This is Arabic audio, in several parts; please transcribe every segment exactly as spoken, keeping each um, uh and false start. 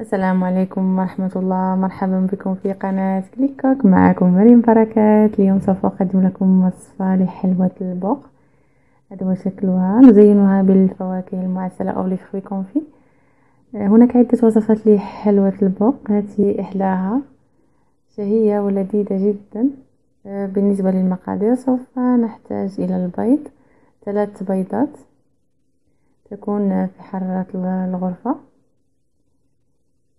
السلام عليكم ورحمة الله. مرحبا بكم في قناة كليكوك، معكم مريم بركات. اليوم سوف أقدم لكم وصفة لحلوة البوق. هذا هو شكلها، نزينها بالفواكه المعسلة أو لفخوي كونفي. هناك عدة وصفات لحلوة البوق، هذه إحداها، شهية ولذيذة جدا. بالنسبة للمقادير سوف نحتاج إلى البيض، ثلاث بيضات تكون في حرارة الغرفة.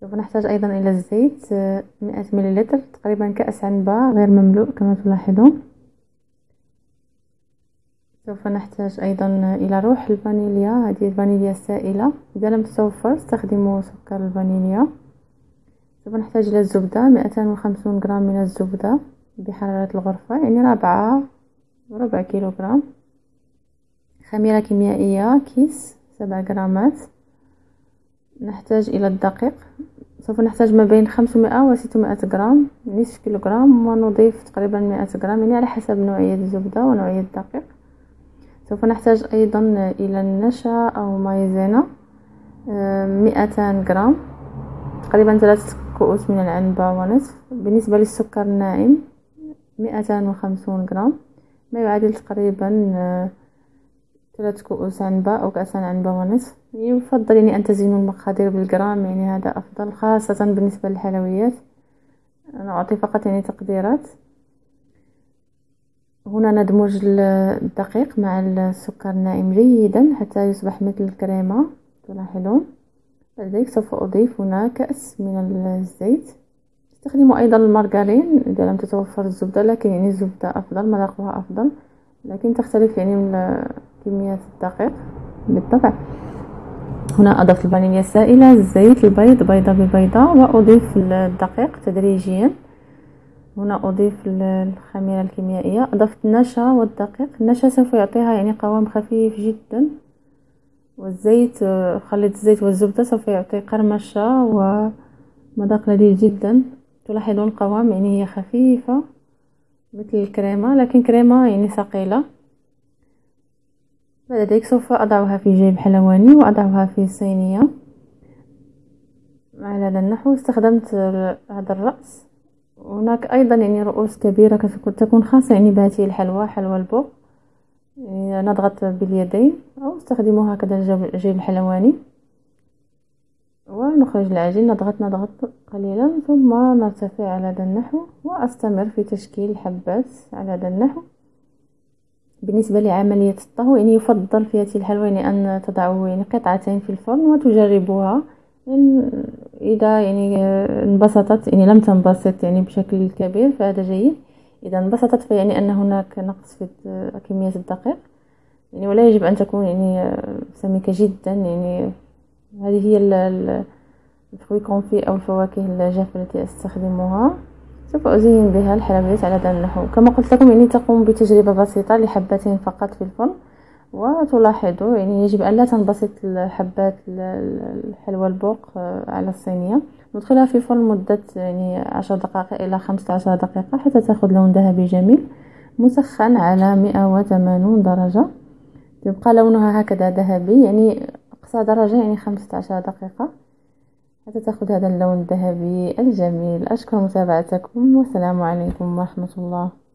سوف نحتاج ايضا الى الزيت مئة مليلتر، تقريبا كأس عنبة غير مملوء كما تلاحظون. سوف نحتاج ايضا الى روح الفانيليا، هذه الفانيليا السائلة، اذا لم تتوفر استخدموا سكر الفانيليا. سوف نحتاج الى الزبدة، مئتان وخمسون غرام من الزبدة بحرارة الغرفة، يعني ربعة ربع كيلو غرام. خميرة كيميائية كيس، سبع غرامات. نحتاج الى الدقيق، سوف نحتاج ما بين خمسمائة وستمائة غرام، نصف كيلوغرام، ونضيف تقريبا مائة غرام، يعني على حسب نوعية الزبدة ونوعية الدقيق. سوف نحتاج ايضا الى النشا او مايزينا، مئتان غرام، تقريبا ثلاثة كؤوس من العنبة ونصف. بالنسبة للسكر الناعم مئتان وخمسون غرام، ما يعادل تقريبا ثلاث كؤوس عنبة أو كأسان عنبة ونصف. يفضل يعني أن تزينوا المقادير بالجرام، يعني هذا أفضل خاصة بالنسبة للحلويات، أنا أعطي فقط يعني تقديرات. هنا ندمج الدقيق مع السكر الناعم جيدا حتى يصبح مثل الكريمة تلاحظون. بعد ذلك سوف أضيف هنا كأس من الزيت، استخدموا أيضا المارغرين إذا لم تتوفر الزبدة، لكن يعني الزبدة أفضل، مذاقها أفضل، لكن تختلف يعني من كمية الدقيق بالطبع. هنا أضفت الفانيليا السائلة، الزيت، البيض، بيضة ببيضة، وأضيف الدقيق تدريجيا. هنا أضيف الخميرة الكيميائية، أضفت النشا والدقيق. النشا سوف يعطيها يعني قوام خفيف جدا، والزيت، خليط الزيت والزبدة سوف يعطي قرمشة ومذاق لذيذ جدا. تلاحظون القوام، يعني هي خفيفة مثل الكريمة، لكن كريمة يعني ثقيلة. بعد ذلك سوف أضعها في جيب حلواني وأضعها في صينية على هذا النحو. استخدمت هذا الرأس، هناك أيضا يعني رؤوس كبيرة تكون خاصة يعني بهذه الحلوى، حلوى البوق. يعني نضغط باليدين أو استخدموا هكذا جيب حلواني، ونخرج العجين، نضغط نضغط قليلا ثم نرتفع على هذا النحو، وأستمر في تشكيل الحبات على هذا النحو. بالنسبة لعملية الطهو، يعني يفضل في هذه الحلوى يعني أن تضعوا يعني قطعتين في الفرن وتجربوها، يعني إذا يعني انبسطت، يعني لم تنبسط يعني بشكل كبير فهذا جيد، إذا انبسطت فيعني أن هناك نقص في كمية الدقيق، يعني ولا يجب أن تكون يعني سميكة جدا. يعني هذه هي الفخوي كونفي أو الفواكه الجافة التي أستخدمها. سوف أزين بها الحلويات على هذا النحو. كما قلت لكم يعني تقوم بتجربة بسيطة لحبتين فقط في الفرن، وتلاحظوا يعني يجب أن لا تنبسط حبات الحلوى البوق على الصينية. ندخلها في الفرن مدة يعني عشر دقائق إلى خمسة عشر دقيقة حتى تأخذ لون ذهبي جميل، مسخن على مئة وثمانون درجة، يبقى لونها هكذا ذهبي، يعني أقصى درجة يعني خمسة عشر دقيقة حتى تأخذ هذا اللون الذهبي الجميل. أشكر متابعتكم، والسلام عليكم ورحمة الله.